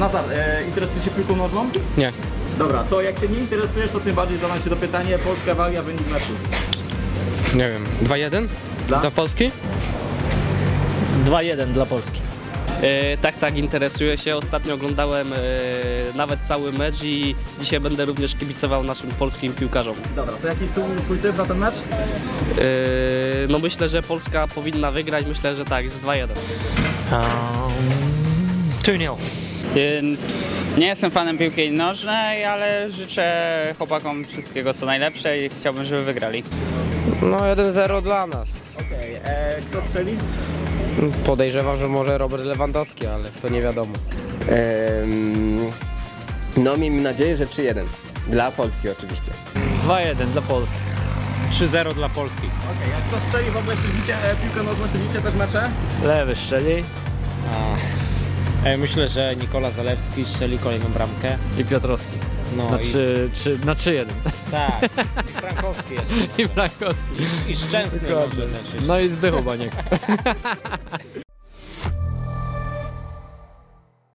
Nazar, interesujesz się piłką nożną? Nie. Dobra, to jak się nie interesujesz, to tym bardziej zadam Ci to pytanie. Polska, Walia, wynik meczu. Nie wiem, 2-1 dla Polski? 2-1 dla Polski. Tak, interesuję się. Ostatnio oglądałem nawet cały mecz i dzisiaj będę również kibicował naszym polskim piłkarzom. Dobra, to jaki twój typ na ten mecz? No myślę, że Polska powinna wygrać. Myślę, że tak, jest 2-1. 2-0. Nie jestem fanem piłki nożnej, ale życzę chłopakom wszystkiego co najlepsze i chciałbym, żeby wygrali. No 1-0 dla nas. Okej, kto strzeli? Podejrzewam, że może Robert Lewandowski, ale to nie wiadomo. No miejmy nadzieję, że 3-1. Dla Polski oczywiście. 2-1 dla Polski. 3-0 dla Polski. Okej, jak kto strzeli w ogóle śledzicie piłkę nożną, śledzicie też mecze? Lewy strzeli. Myślę, że Nikola Zalewski strzeli kolejną bramkę. I Piotrowski. No na 3-1. Tak, i Frankowski jeszcze. I Szczęsny. No i Zbychowaniak.